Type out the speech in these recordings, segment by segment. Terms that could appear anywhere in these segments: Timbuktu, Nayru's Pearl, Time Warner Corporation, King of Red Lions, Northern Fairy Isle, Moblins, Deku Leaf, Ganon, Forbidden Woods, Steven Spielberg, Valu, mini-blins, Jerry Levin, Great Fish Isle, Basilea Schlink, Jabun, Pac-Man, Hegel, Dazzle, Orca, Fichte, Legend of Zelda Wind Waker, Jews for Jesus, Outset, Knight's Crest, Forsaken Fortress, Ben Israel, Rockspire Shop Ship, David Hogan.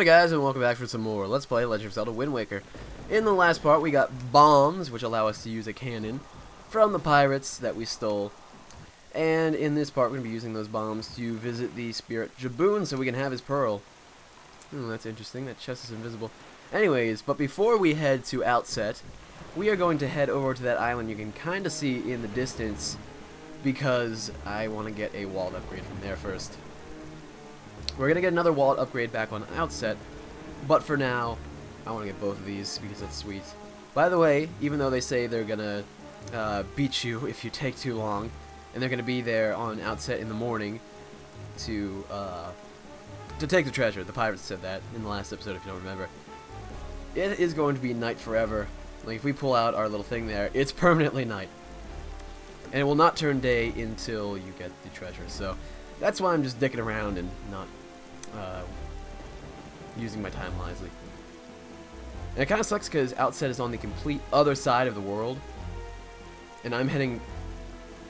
Howdy guys, and welcome back for some more Let's Play Legend of Zelda Wind Waker. In the last part we got bombs, which allow us to use a cannon from the pirates that we stole. And in this part we're going to be using those bombs to visit the spirit Jabun so we can have his pearl. That's interesting, that chest is invisible. Anyways, but before we head to Outset, we are going to head over to that island you can kind of see in the distance, because I want to get a walled upgrade from there first. We're going to get another wallet upgrade back on Outset, but for now, I want to get both of these because it's sweet. By the way, even though they say they're going to beat you if you take too long, and they're going to be there on Outset in the morning to take the treasure. The pirates said that in the last episode, if you don't remember. It is going to be night forever. Like, if we pull out our little thing there, it's permanently night. And it will not turn day until you get the treasure, so that's why I'm just dicking around and not using my time wisely. And it kind of sucks because Outset is on the complete other side of the world, and I'm heading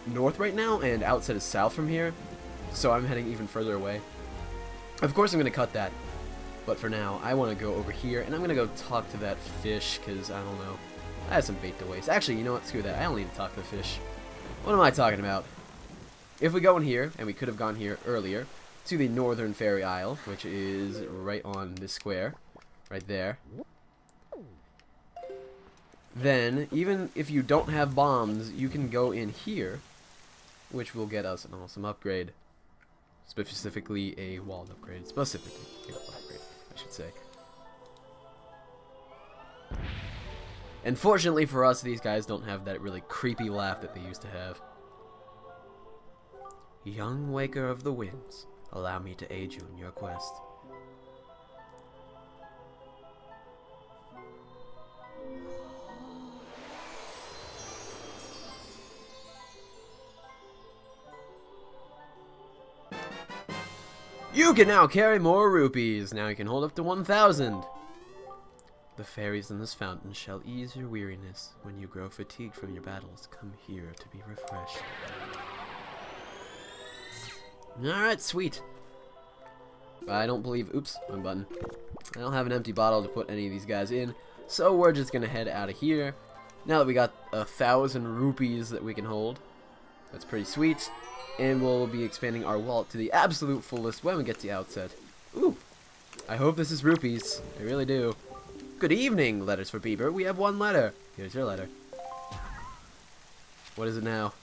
north right now, and Outset is south from here, so I'm heading even further away. Of course I'm going to cut that, but for now I want to go over here, and I'm going to go talk to that fish because, I don't know, I have some bait to waste. Actually, you know what, screw that, I don't need to talk to the fish. What am I talking about? If we go in here, and we could have gone here earlier, to the Northern Fairy Isle, which is right on this square, right there. Then, even if you don't have bombs, you can go in here, which will get us an awesome upgrade. Specifically, a walled upgrade. Specifically, a walled upgrade, I should say. And fortunately for us, these guys don't have that really creepy laugh that they used to have. Young Waker of the Winds, allow me to aid you in your quest. You can now carry more rupees! Now you can hold up to 1,000! The fairies in this fountain shall ease your weariness. When you grow fatigued from your battles, come here to be refreshed. Alright, sweet. I don't believe... Oops, wrong button. I don't have an empty bottle to put any of these guys in, so we're just going to head out of here. Now that we got 1,000 rupees that we can hold, that's pretty sweet. And we'll be expanding our wallet to the absolute fullest when we get to Outset. Ooh, I hope this is rupees. I really do. Good evening, Letters for Beaver. We have one letter. Here's your letter. What is it now?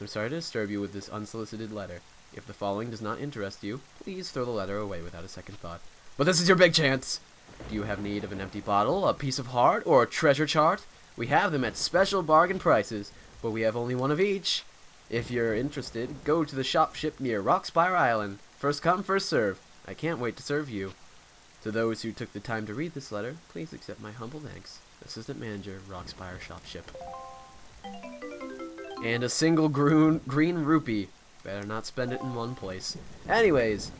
I'm sorry to disturb you with this unsolicited letter. If the following does not interest you, please throw the letter away without a second thought. But this is your big chance! Do you have need of an empty bottle, a piece of heart, or a treasure chart? We have them at special bargain prices, but we have only one of each. If you're interested, go to the shop ship near Rockspire Island. First come, first serve. I can't wait to serve you. To those who took the time to read this letter, please accept my humble thanks. Assistant Manager, Rockspire Shop Ship. And a single green rupee. Better not spend it in one place. Anyways,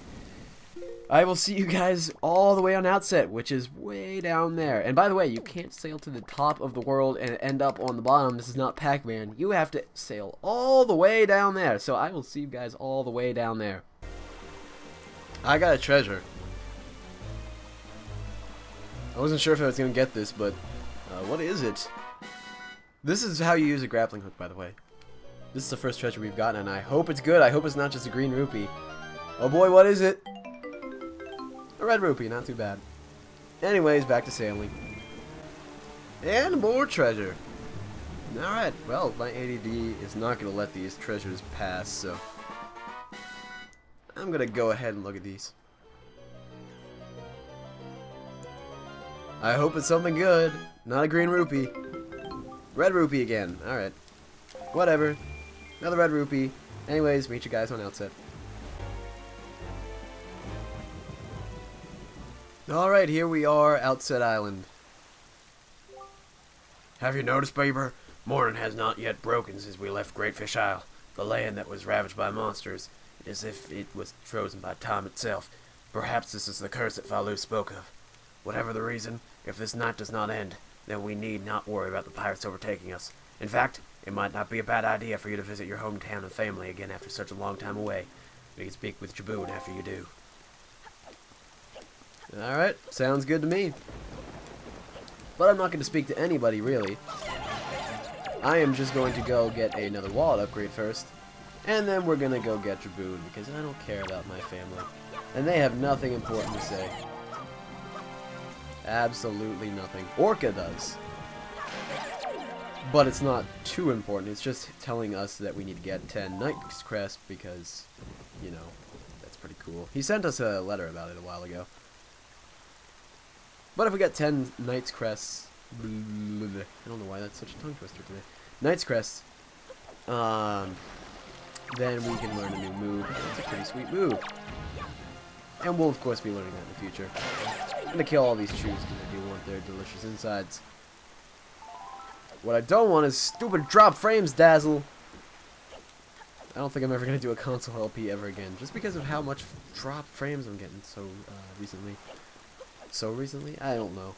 I will see you guys all the way on Outset, which is way down there. And by the way, you can't sail to the top of the world and end up on the bottom. This is not Pac-Man. You have to sail all the way down there. So I will see you guys all the way down there. I got a treasure. I wasn't sure if I was going to get this, but what is it? This is how you use a grappling hook, by the way. This is the first treasure we've gotten, and I hope it's good. I hope it's not just a green rupee. Oh boy, what is it? A red rupee, not too bad. Anyways, back to sailing. And more treasure. Alright, well, my ADD is not going to let these treasures pass, so I'm going to go ahead and look at these. I hope it's something good. Not a green rupee. Red rupee again. Alright. Whatever. Another red rupee. Anyways, meet you guys on Outset. Alright, here we are, Outset Island. Have you noticed, Beaver? Morning has not yet broken since we left Great Fish Isle, the land that was ravaged by monsters. It is as if it was frozen by time itself. Perhaps this is the curse that Valu spoke of. Whatever the reason, if this night does not end, then we need not worry about the pirates overtaking us. In fact, it might not be a bad idea for you to visit your hometown and family again after such a long time away. We can speak with Jabun after you do. Alright, sounds good to me. But I'm not going to speak to anybody, really. I am just going to go get another wallet upgrade first. And then we're going to go get Jabun, because I don't care about my family. And they have nothing important to say. Absolutely nothing. Orca does. But it's not too important. It's just telling us that we need to get 10 Knight's Crest because, you know, that's pretty cool. He sent us a letter about it a while ago. But if we get 10 Knight's Crests, I don't know why that's such a tongue twister today. Knight's Crests, then we can learn a new move. That's a pretty sweet move. And we'll of course be learning that in the future. I'm gonna kill all these trees because I do want their delicious insides. What I don't want is stupid drop frames, Dazzle. I don't think I'm ever gonna do a console LP ever again, just because of how much drop frames I'm getting so recently. So recently? I don't know.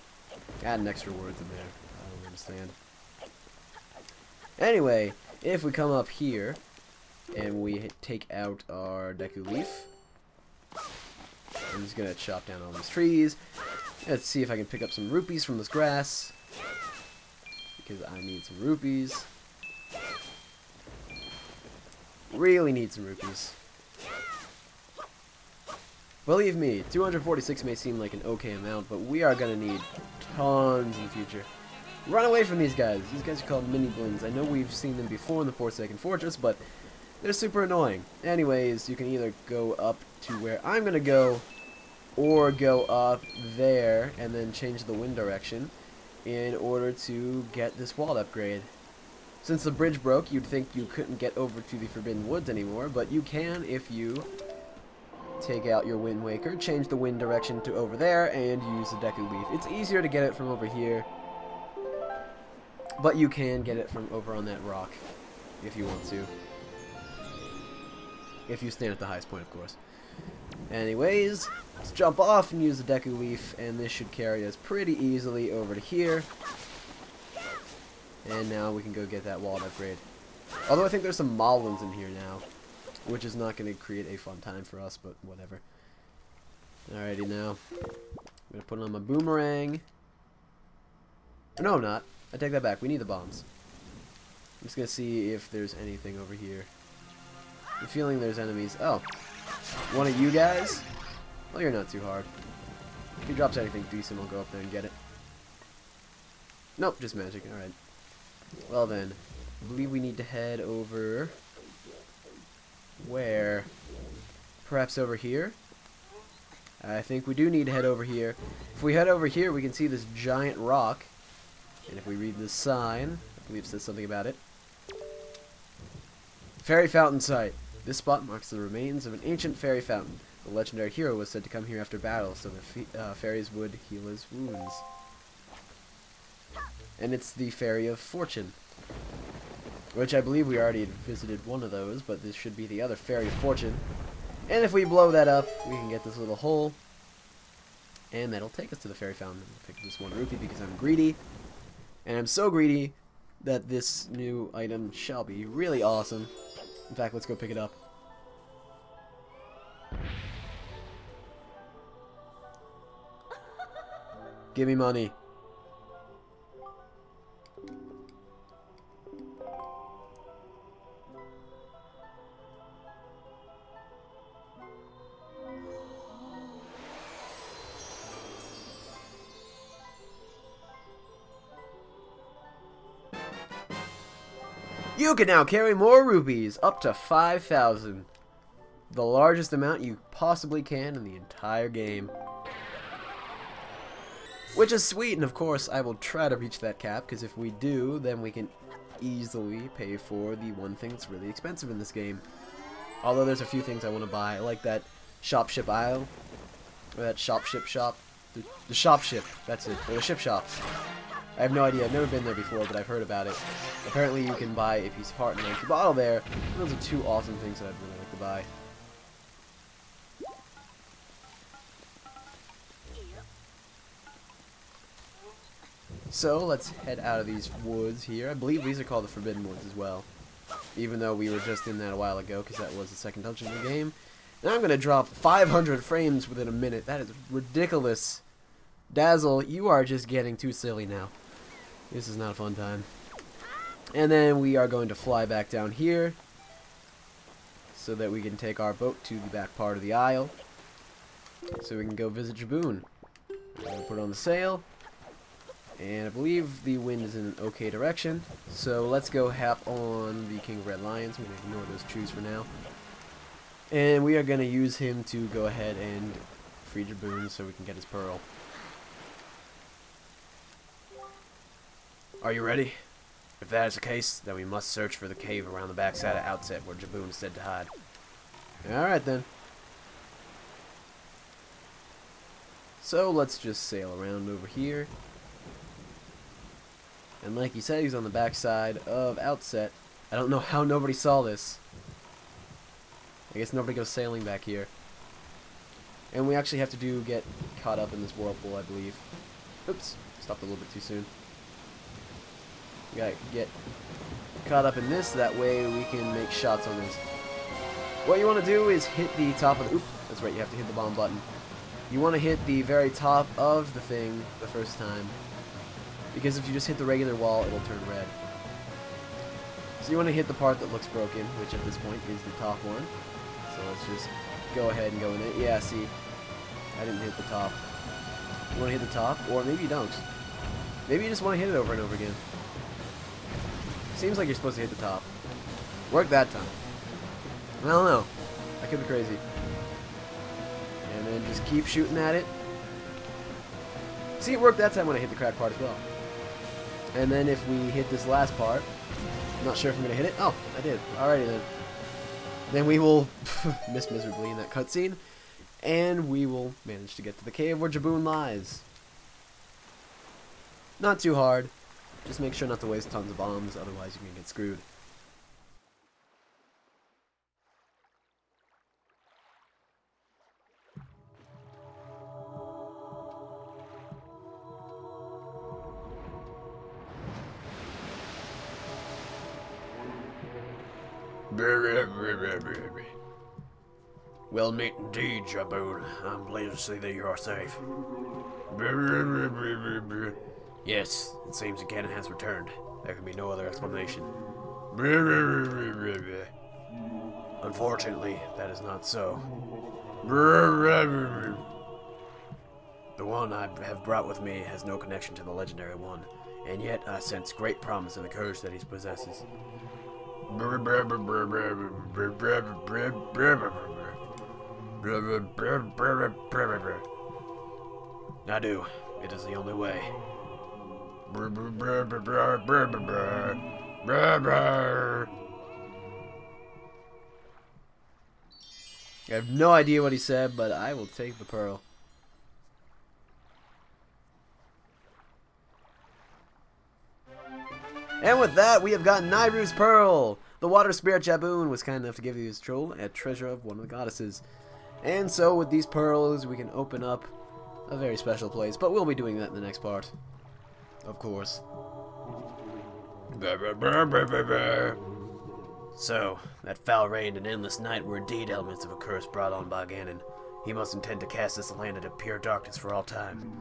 Add an extra word in there. I don't understand. Anyway, if we come up here and we take out our Deku Leaf, I'm just gonna chop down all these trees. Let's see if I can pick up some rupees from this grass, because I need some rupees. Really need some rupees. Believe me, 246 may seem like an okay amount, but we are going to need tons in the future. Run away from these guys. These guys are called mini-blins. I know we've seen them before in the Forsaken Fortress, but they're super annoying. Anyways, you can either go up to where I'm going to go, or go up there and then change the wind direction in order to get this wall upgrade. Since the bridge broke, you'd think you couldn't get over to the Forbidden Woods anymore, but you can if you take out your Wind Waker, change the wind direction to over there, and use the Deku Leaf. It's easier to get it from over here, but you can get it from over on that rock if you want to. If you stand at the highest point, of course. Anyways, let's jump off and use the Deku Leaf, and this should carry us pretty easily over to here. And now we can go get that wall upgrade. Although I think there's some Moblins in here now, which is not going to create a fun time for us, but whatever. Alrighty now. I'm going to put on my boomerang. No, I'm not. I take that back. We need the bombs. I'm just going to see if there's anything over here. I'm feeling there's enemies. Oh. One of you guys? Well, you're not too hard. If he drops anything decent, I'll go up there and get it. Nope, just magic. Alright. Well then, I believe we need to head over... where? Perhaps over here? I think we do need to head over here. If we head over here, we can see this giant rock. And if we read this sign, I believe it says something about it. Fairy Fountain Site. This spot marks the remains of an ancient fairy fountain. The legendary hero was said to come here after battle, so the fairies would heal his wounds. And it's the Fairy of Fortune, which I believe we already visited one of those, but this should be the other Fairy of Fortune. And if we blow that up, we can get this little hole, and that'll take us to the Fairy Fountain. I'll pick this one rupee because I'm greedy, and I'm so greedy that this new item shall be really awesome. In fact, let's go pick it up. Give me money. You can now carry more rupees, up to 5,000. The largest amount you possibly can in the entire game. Which is sweet, and of course I will try to reach that cap, because if we do, then we can easily pay for the one thing that's really expensive in this game. Although there's a few things I want to buy, like that Shop Ship Isle, or that Shop Ship Shop, the Shop Ship, that's it, or the Ship Shop. I have no idea, I've never been there before, but I've heard about it. Apparently you can buy a piece of heart and an empty bottle there. Those are two awesome things that I'd really like to buy. So let's head out of these woods here. I believe these are called the Forbidden Woods as well. Even though we were just in that a while ago, because that was the second dungeon in the game. And I'm going to drop 500 frames within a minute. That is ridiculous. Dazzle, you are just getting too silly now. This is not a fun time. And then we are going to fly back down here so that we can take our boat to the back part of the isle so we can go visit Jabun. We'll put on the sail. And I believe the wind is in an okay direction. So let's go hop on the King of Red Lions. We're going to ignore those trees for now. And we are going to use him to go ahead and free Jabun so we can get his pearl. Are you ready? If that is the case, then we must search for the cave around the backside of Outset where Jabun is said to hide. Alright then. So let's just sail around over here. And like he said, he's on the backside of Outset. I don't know how nobody saw this. I guess nobody goes sailing back here. And we actually have to get caught up in this whirlpool, I believe. Oops, stopped a little bit too soon. We gotta get caught up in this, that way we can make shots on this. What you want to do is hit the top of the... Oop, that's right, you have to hit the bomb button. You want to hit the very top of the thing the first time. Because if you just hit the regular wall, it will turn red. So you want to hit the part that looks broken, which at this point is the top one. So let's just go ahead and go in it. Yeah, see, I didn't hit the top. You want to hit the top, or maybe you don't. Maybe you just want to hit it over and over again. Seems like you're supposed to hit the top. Worked that time. I don't know. I could be crazy. And then just keep shooting at it. See, it worked that time when I hit the crack part as well. And then if we hit this last part, I'm not sure if I'm going to hit it. Oh, I did. Alrighty then. Then we will miss miserably in that cutscene. And we will manage to get to the cave where Jabun lies. Not too hard. Just make sure not to waste tons of bombs, otherwise you're gonna get screwed. Well met indeed, Jabun. I'm pleased to see that you are safe. Yes, it seems that Ganon has returned. There can be no other explanation. Unfortunately, that is not so. The one I have brought with me has no connection to the legendary one, and yet I sense great promise in the courage that he possesses. I do. It is the only way. I have no idea what he said, but I will take the pearl. And with that, we have gotten Nayru's Pearl! The water spirit Jabun was kind enough to give his troll a treasure of one of the goddesses. And so with these pearls, we can open up a very special place, but we'll be doing that in the next part. Of course. So, that foul rain and endless night were indeed elements of a curse brought on by Ganon. He must intend to cast this land into pure darkness for all time.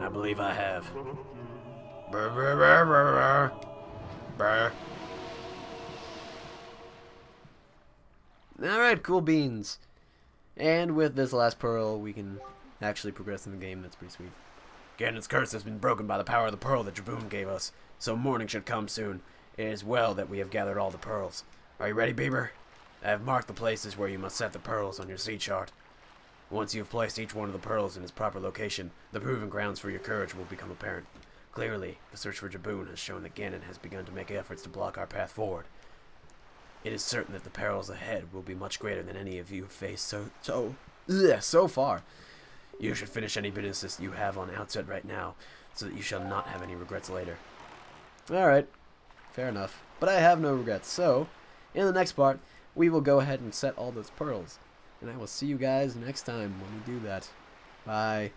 I believe I have. Alright, cool beans. And with this last pearl, we can actually progress in the game. That's pretty sweet. Ganon's curse has been broken by the power of the pearl that Jabun gave us, so morning should come soon. It is well that we have gathered all the pearls. Are you ready, Beaver? I have marked the places where you must set the pearls on your sea chart. Once you have placed each one of the pearls in its proper location, the proven grounds for your courage will become apparent. Clearly, the search for Jabun has shown that Ganon has begun to make efforts to block our path forward. It is certain that the perils ahead will be much greater than any of you have faced so far. You should finish any business you have on Outset right now, so that you shall not have any regrets later. Alright, fair enough. But I have no regrets, so in the next part, we will go ahead and set all those pearls. And I will see you guys next time when we do that. Bye.